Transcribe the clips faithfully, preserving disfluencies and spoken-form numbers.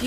Do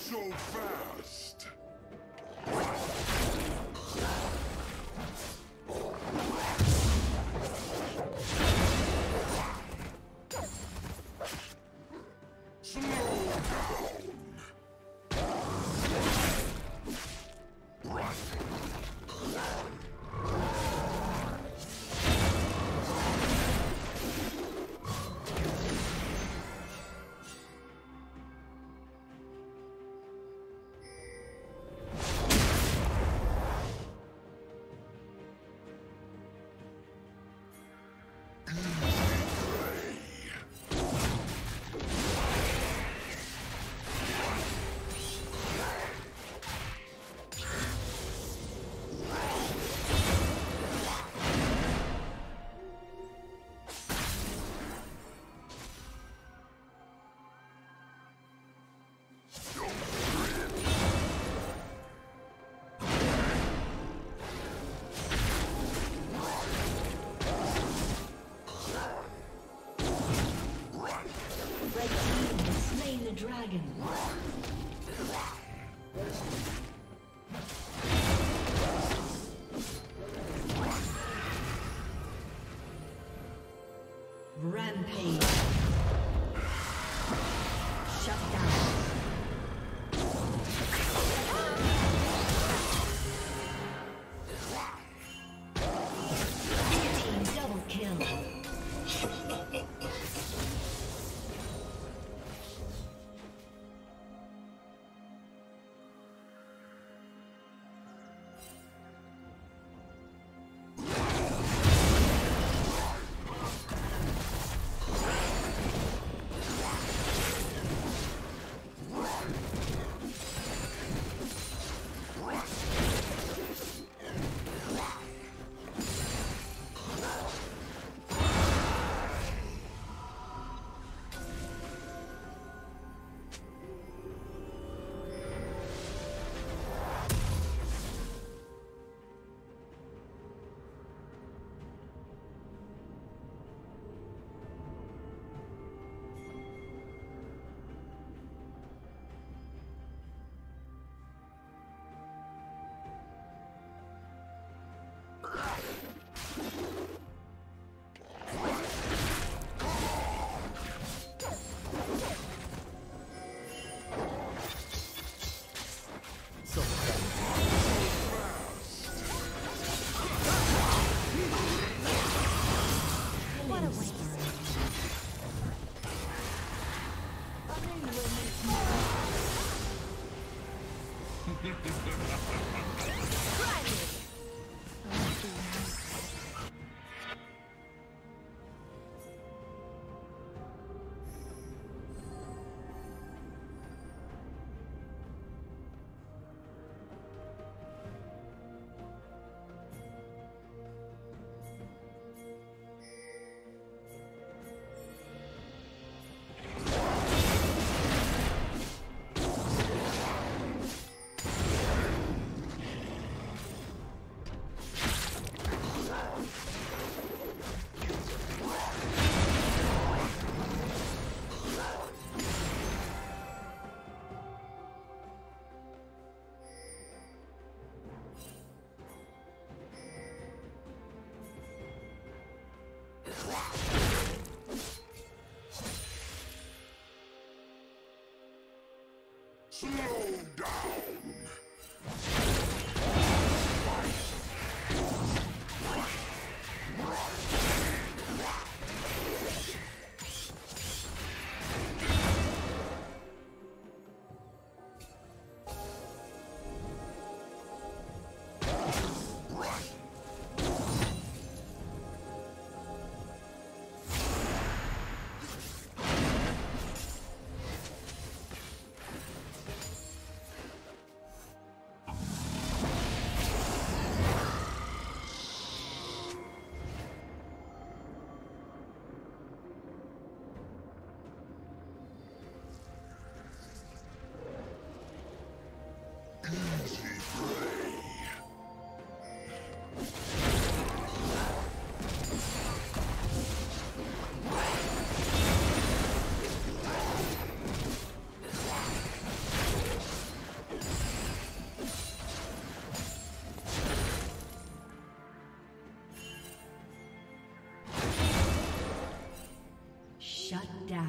So fast. Dragon. Rampage. Shut down. Slow down!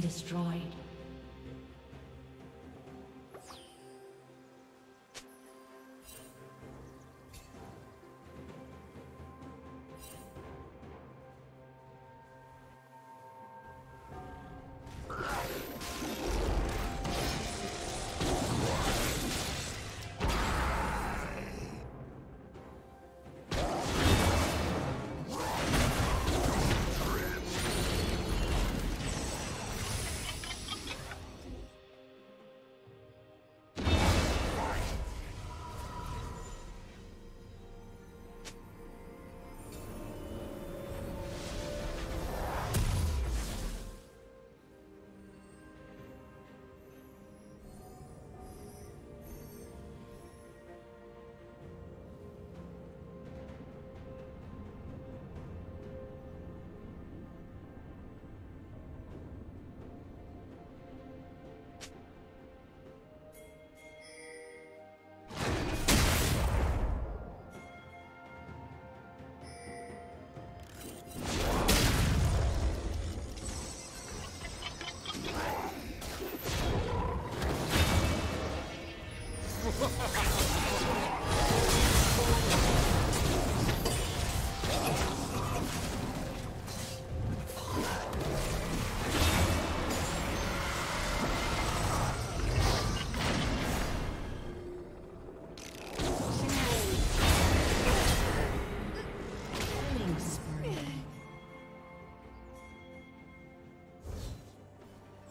Destroyed.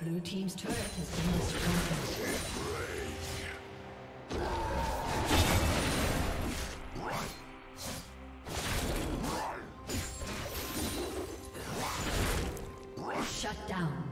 Blue team's turret has been destroyed. Shut down.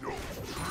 Don't tread.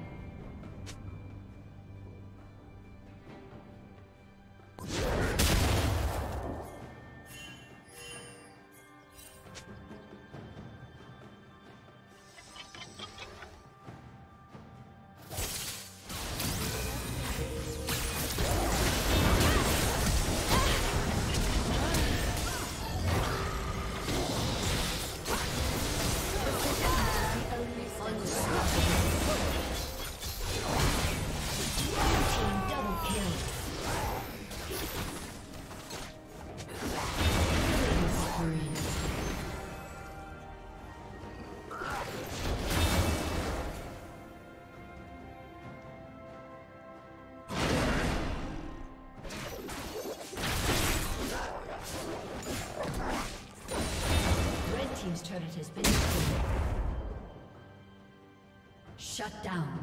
Shut down.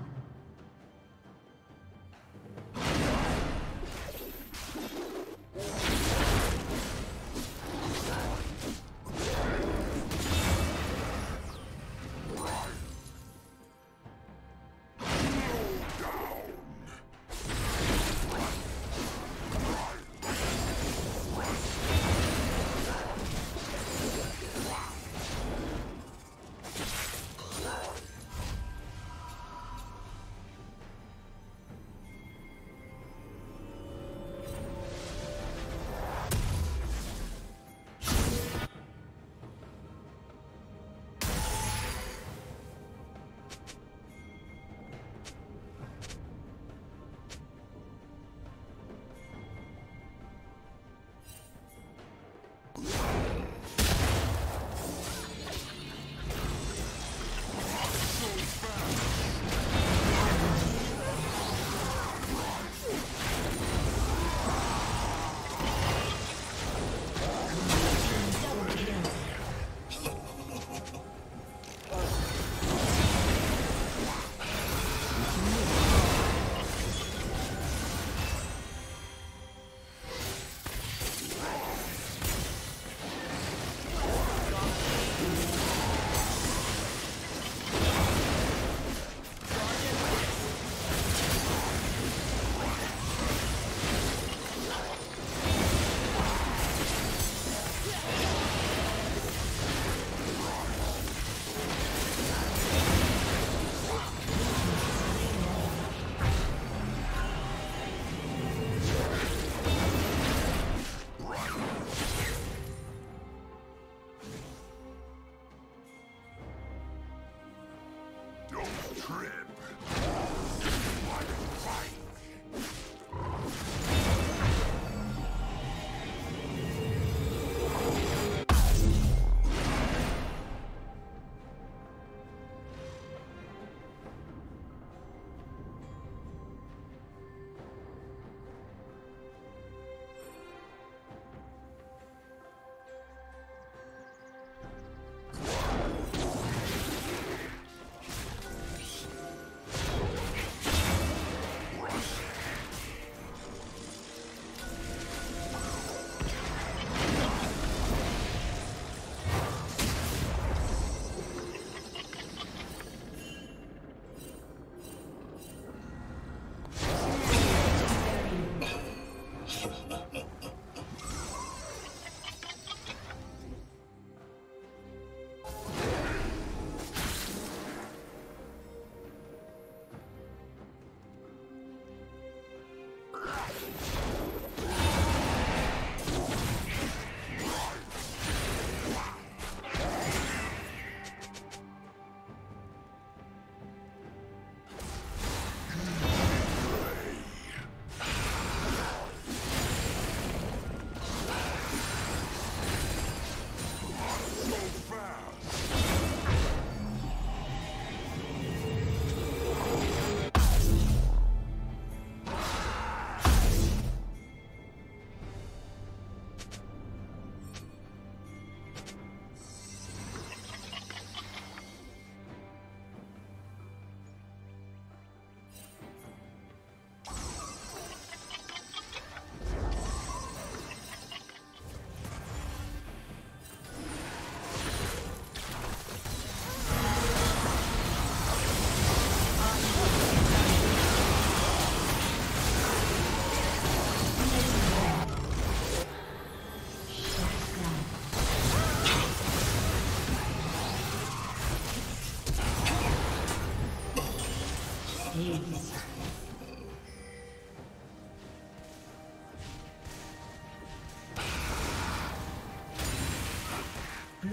Red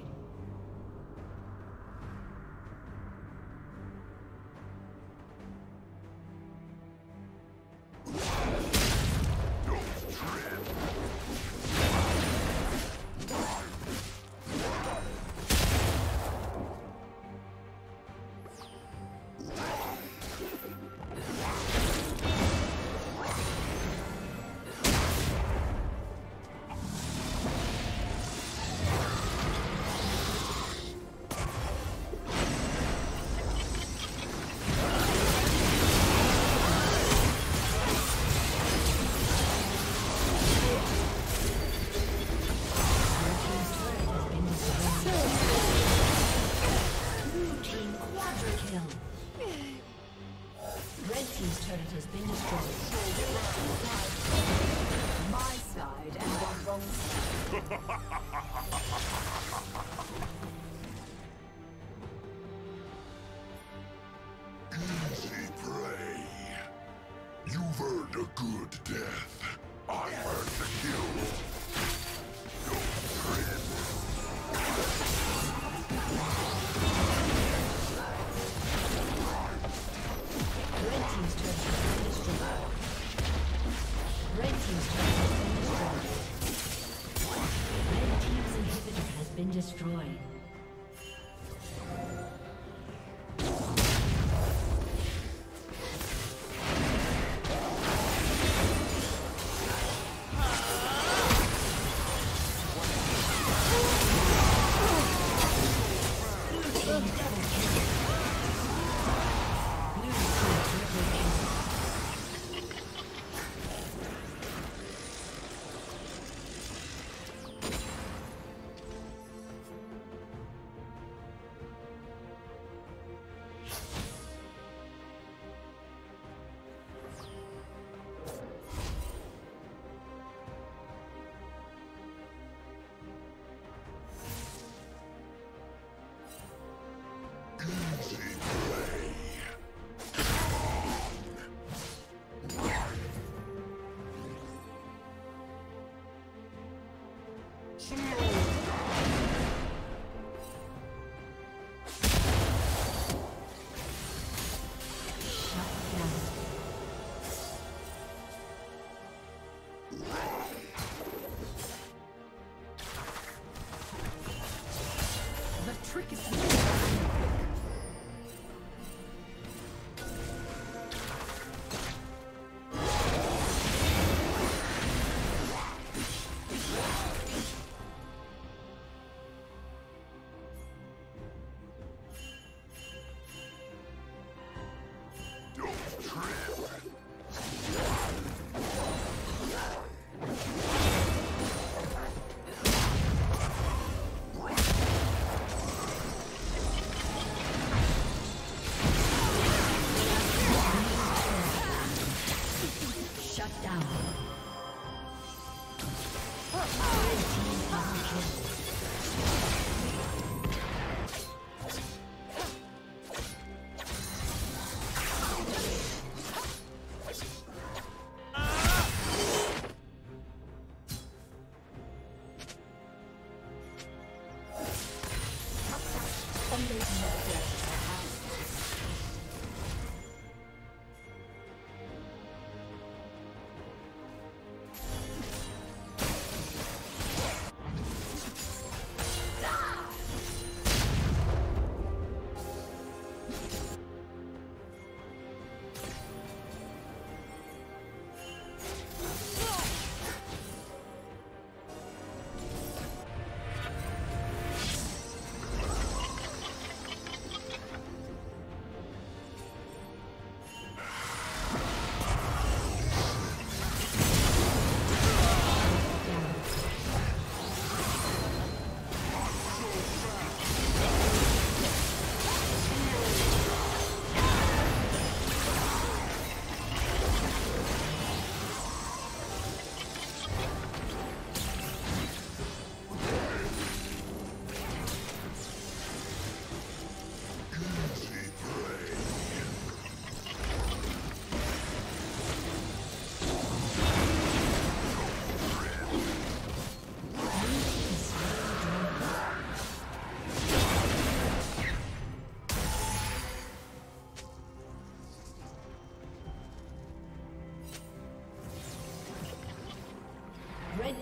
Destroyed. Red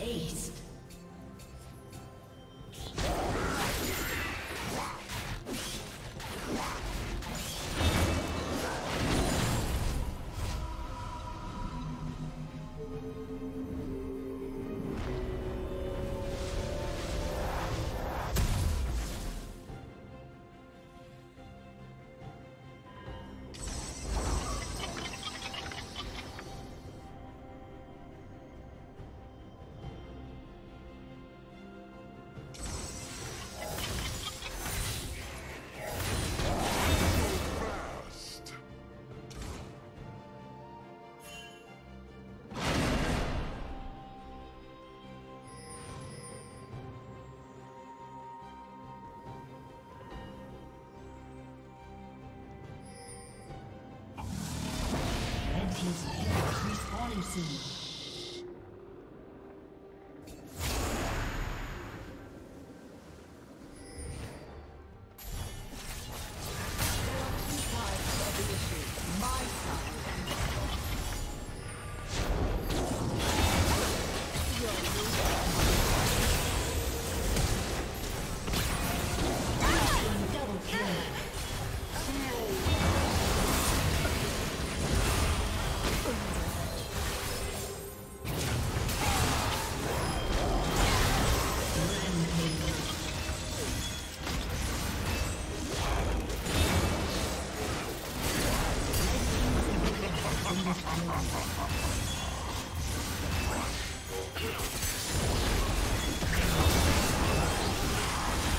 Ace. Respawning soon.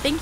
Thank